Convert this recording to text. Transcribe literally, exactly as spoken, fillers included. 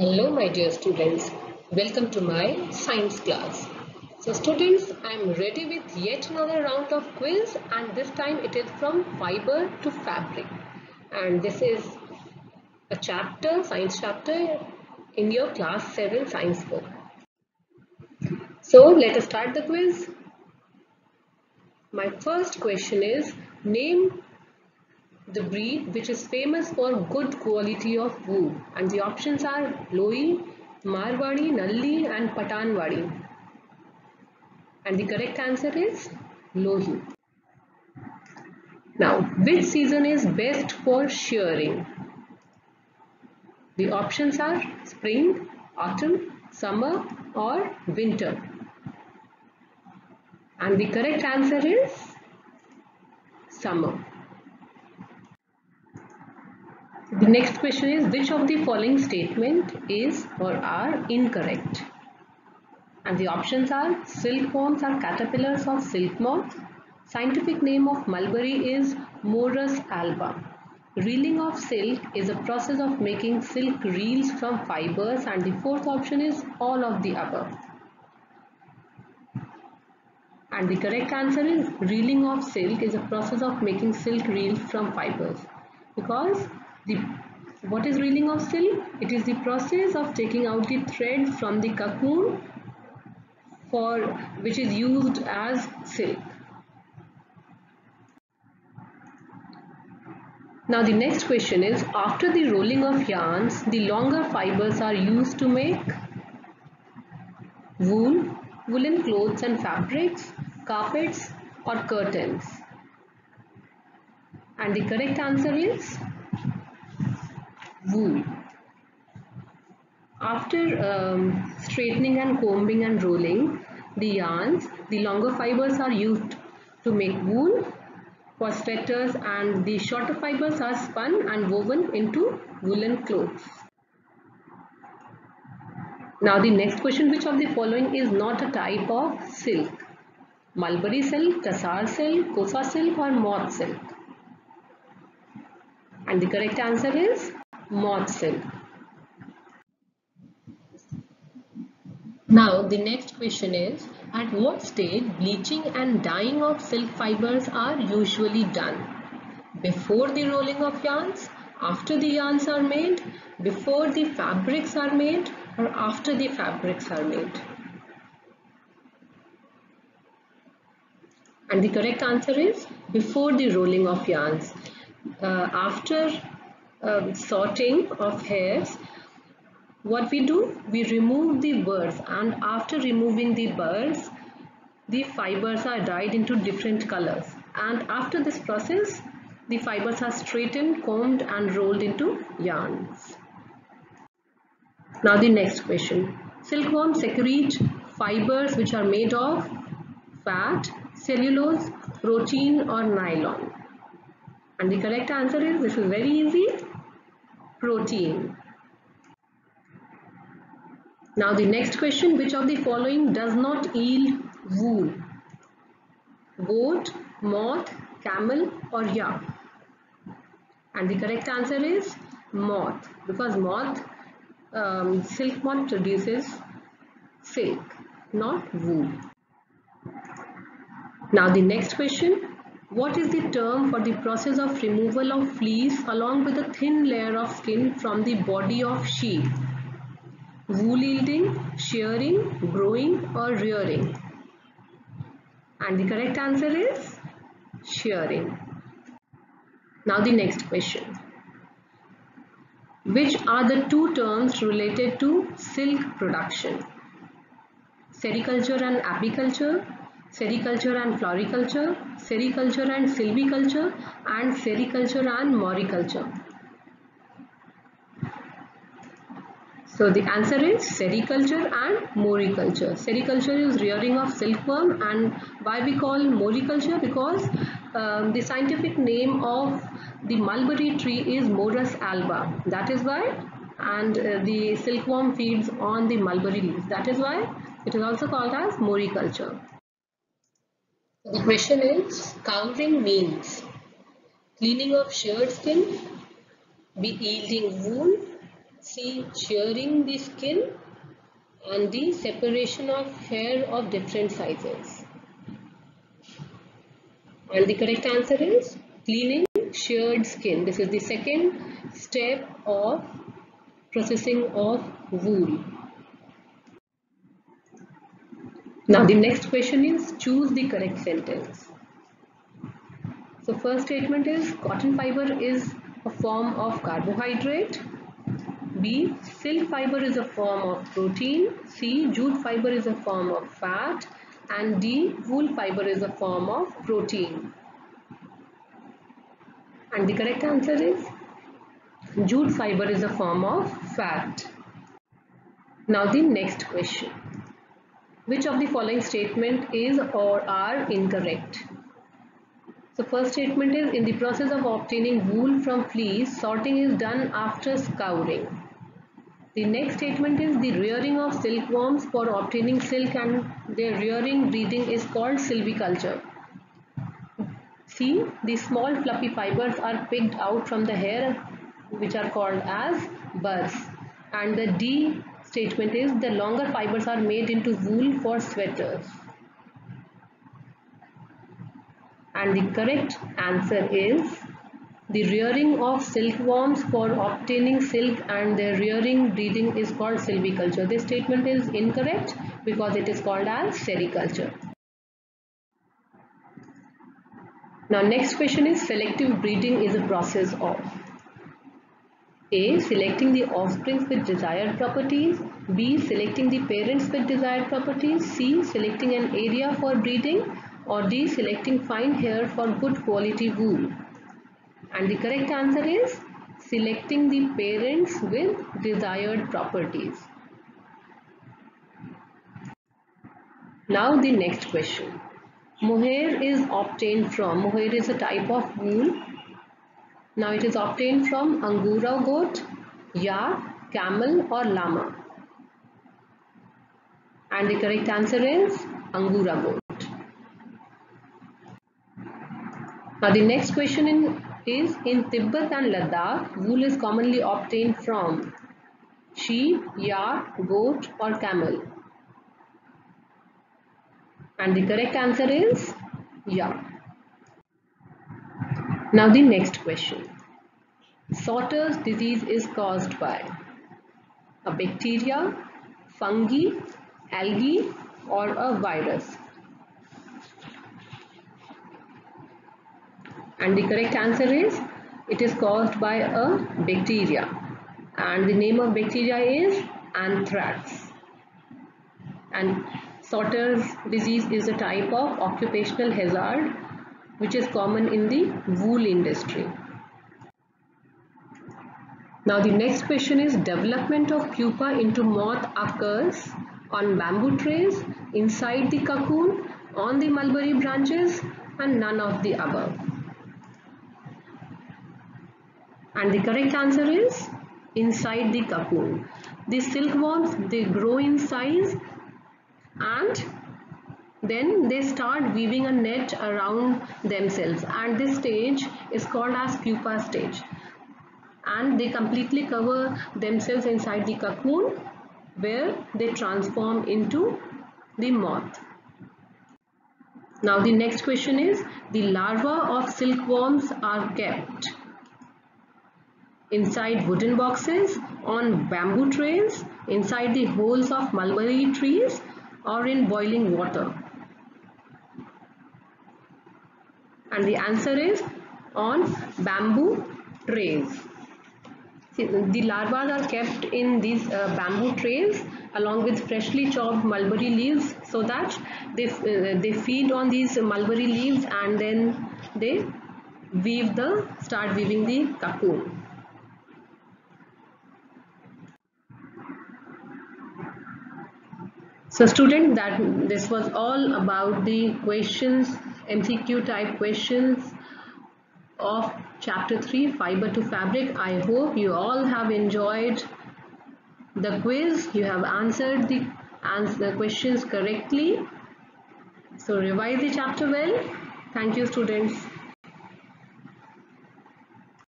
Hello my dear students, welcome to my science class. So students, I am ready with yet another round of quiz, and this time it is from Fibre to Fabric, and this is a chapter, science chapter in your class seven science book. So let us start the quiz. My first question is, name the breed which is famous for good quality of wool, and the options are Loi, Marwari, Nalli and Patanwari, and the correct answer is Lohi. Now, which season is best for shearing? The options are spring, autumn, summer or winter, and the correct answer is summer. The next question is, which of the following statement is or are incorrect? And the options are, silkworms are caterpillars of silk moth. Scientific name of mulberry is Morus alba. Reeling of silk is a process of making silk reels from fibers. And the fourth option is all of the above. And the correct answer is, reeling of silk is a process of making silk reels from fibers. Because The, what is reeling of silk? It is the process of taking out the thread from the cocoon for which is used as silk. Now the next question is, after the rolling of yarns, the longer fibers are used to make wool, woolen clothes and fabrics, carpets or curtains. And the correct answer is wool. After um, straightening and combing and rolling the yarns, the longer fibers are used to make wool for sweaters, and the shorter fibers are spun and woven into woolen clothes. Now the next question, which of the following is not a type of silk? Mulberry silk, tassar silk, kosa silk or moth silk? And the correct answer is moth silk. Now the next question is, at what stage bleaching and dyeing of silk fibers are usually done? Before the rolling of yarns, after the yarns are made, before the fabrics are made or after the fabrics are made? And the correct answer is before the rolling of yarns. Uh, after Um, sorting of hairs, what we do, we remove the burrs, and after removing the burrs, the fibers are dyed into different colors, and after this process the fibers are straightened, combed and rolled into yarns. Now the next question, silkworms secrete fibers which are made of fat, cellulose, protein or nylon? And the correct answer is, this is very easy, protein. Now the next question, which of the following does not yield wool? Goat, moth, camel or yak? And the correct answer is moth, because moth, um, silk moth produces silk, not wool. Now the next question, what is the term for the process of removal of fleece along with a thin layer of skin from the body of sheep? Wool yielding, shearing, growing or rearing? And the correct answer is shearing. Now the next question, which are the two terms related to silk production? Sericulture and apiculture, sericulture and floriculture, sericulture and silviculture and sericulture and moriculture. So the answer is sericulture and moriculture. Sericulture is rearing of silkworm, and why we call moriculture, because um, the scientific name of the mulberry tree is Morus alba, that is why, and uh, the silkworm feeds on the mulberry leaves, that is why it is also called as moriculture. The question is, scouring means cleaning of sheared skin, be yielding wool, See, shearing the skin and the separation of hair of different sizes. And the correct answer is cleaning sheared skin. This is the second step of processing of wool. Now the next question is choose the correct sentence. So first statement is cotton fiber is a form of carbohydrate. B. Silk fiber is a form of protein. C. Jute fiber is a form of fat. And D. Wool fiber is a form of protein. And the correct answer is jute fiber is a form of fat. Now the next question. Which of the following statement is or are incorrect? So first statement is in the process of obtaining wool from fleece, sorting is done after scouring. The next statement is the rearing of silkworms for obtaining silk and their rearing breeding is called silviculture. C. The small fluffy fibers are picked out from the hair which are called as buds. And the D statement is the longer fibers are made into wool for sweaters. And the correct answer is the rearing of silkworms for obtaining silk and their rearing breeding is called silviculture. This statement is incorrect because it is called as sericulture. Now next question is selective breeding is a process of A. Selecting the offspring with desired properties. B. Selecting the parents with desired properties. C. Selecting an area for breeding. Or D. Selecting fine hair for good quality wool. And the correct answer is selecting the parents with desired properties. Now the next question. Mohair is obtained from. Mohair is a type of wool. Now it is obtained from angora goat, yak, camel or llama. And the correct answer is angora goat. Now the next question in is in Tibet and Ladakh, wool is commonly obtained from sheep, yak, goat or camel. And the correct answer is yak. Now the next question. Sauter's disease is caused by a bacteria, fungi, algae or a virus. And the correct answer is it is caused by a bacteria and the name of bacteria is anthrax. And Sauter's disease is a type of occupational hazard which is common in the wool industry. Now the next question is development of pupa into moth occurs on bamboo trays, inside the cocoon, on the mulberry branches and none of the above. And the correct answer is inside the cocoon. The silkworms, they grow in size and then they start weaving a net around themselves, and this stage is called as pupa stage, and they completely cover themselves inside the cocoon where they transform into the moth. Now the next question is the larvae of silkworms are kept inside wooden boxes, on bamboo trays, inside the holes of mulberry trees or in boiling water. And the answer is on bamboo trays. See, the larvae are kept in these uh, bamboo trays along with freshly chopped mulberry leaves so that they, uh, they feed on these mulberry leaves and then they weave the, start weaving the cocoon. So students, that this was all about the questions, M C Q type questions of chapter three, Fibre to Fabric. I hope you all have enjoyed the quiz. You have answered the, answer the questions correctly. So revise the chapter well. Thank you students.